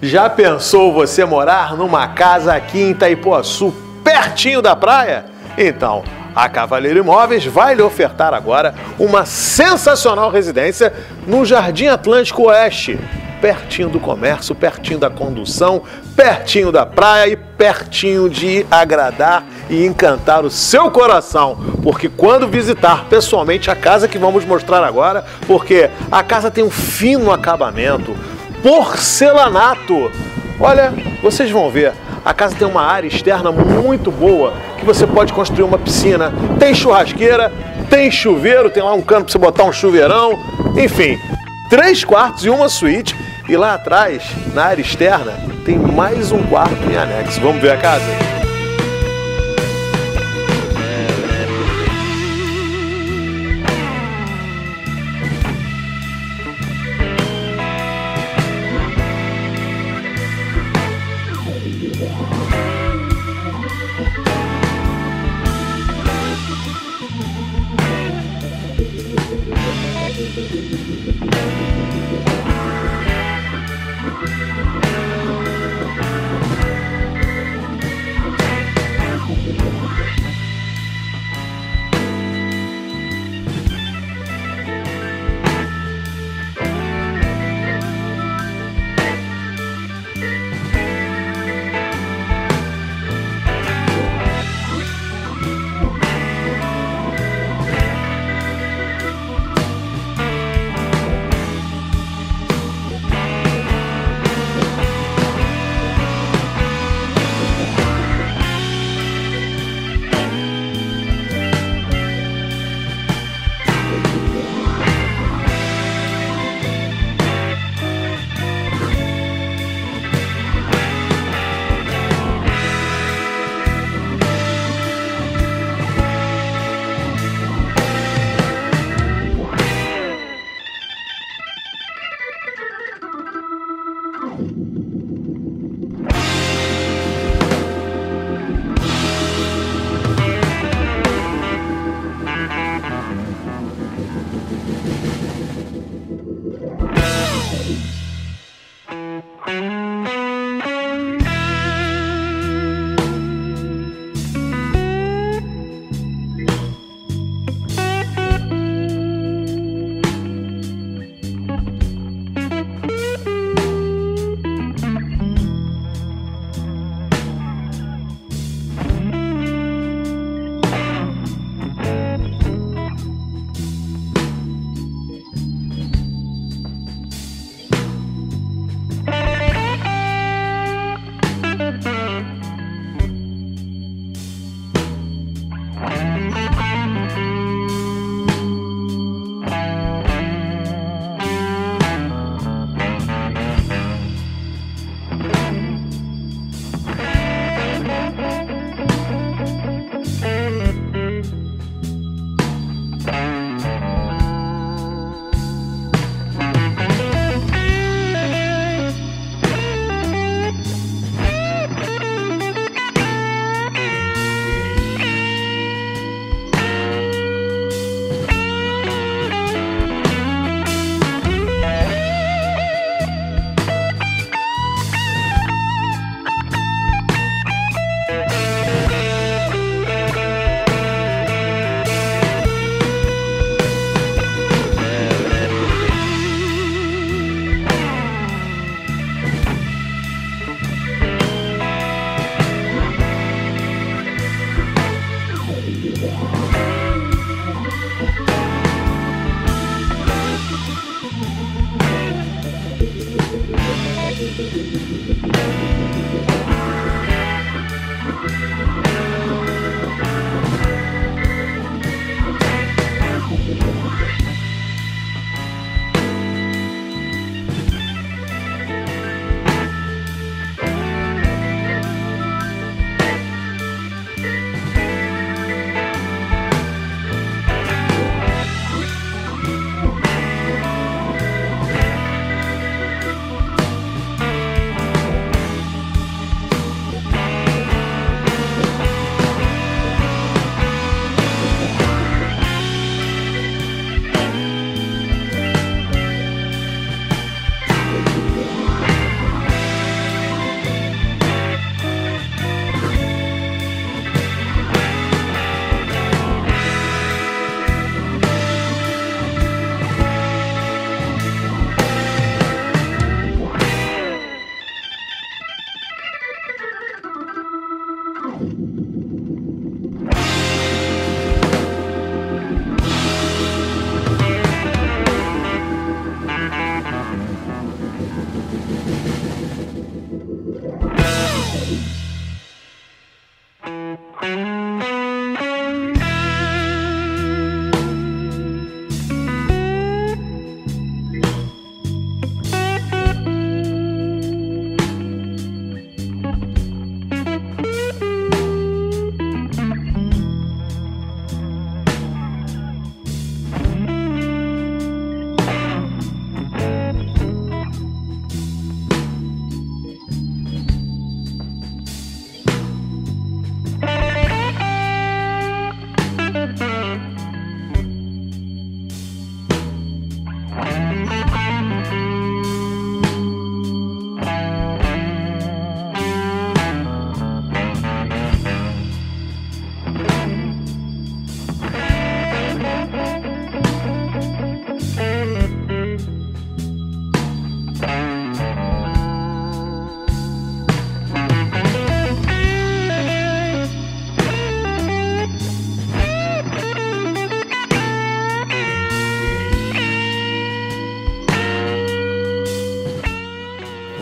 Já pensou você morar numa casa aqui em Itaipuaçu, pertinho da praia? Então, a Cavalleiro Imóveis vai lhe ofertar agora uma sensacional residência no Jardim Atlântico Oeste, pertinho do comércio, pertinho da condução, pertinho da praia e pertinho de agradar e encantar o seu coração, porque quando visitar pessoalmente a casa que vamos mostrar agora, porque a casa tem um fino acabamento, porcelanato. Olha, vocês vão ver, a casa tem uma área externa muito boa, que você pode construir uma piscina, tem churrasqueira, tem chuveiro, tem lá um cano para você botar um chuveirão, enfim, 3 quartos e uma suíte. E lá atrás, na área externa, tem mais um quarto em anexo. Vamos ver a casa?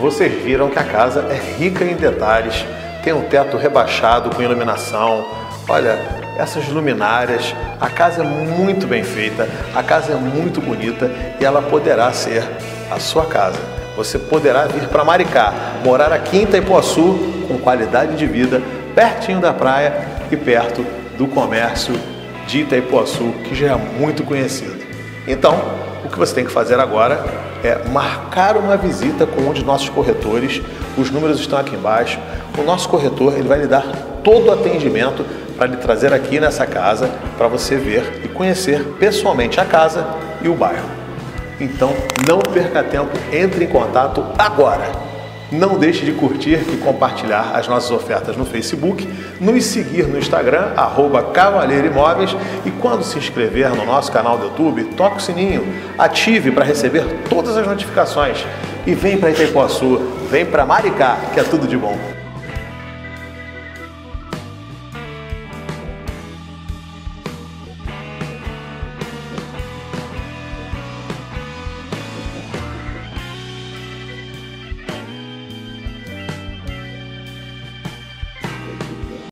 Vocês viram que a casa é rica em detalhes, tem um teto rebaixado com iluminação, olha, essas luminárias, a casa é muito bem feita, a casa é muito bonita e ela poderá ser a sua casa. Você poderá vir para Maricá, morar aqui em Itaipuaçu com qualidade de vida, pertinho da praia e perto do comércio de Itaipuaçu, que já é muito conhecido. Então, o que você tem que fazer agora é marcar uma visita com um de nossos corretores, os números estão aqui embaixo. O nosso corretor ele vai lhe dar todo o atendimento para lhe trazer aqui nessa casa, para você ver e conhecer pessoalmente a casa e o bairro. Então não perca tempo, entre em contato agora! Não deixe de curtir e compartilhar as nossas ofertas no Facebook, nos seguir no Instagram, @Cavalleiro Imóveis, e quando se inscrever no nosso canal do YouTube, toque o sininho, ative para receber todas as notificações e vem para Itaipuaçu, vem para Maricá, que é tudo de bom.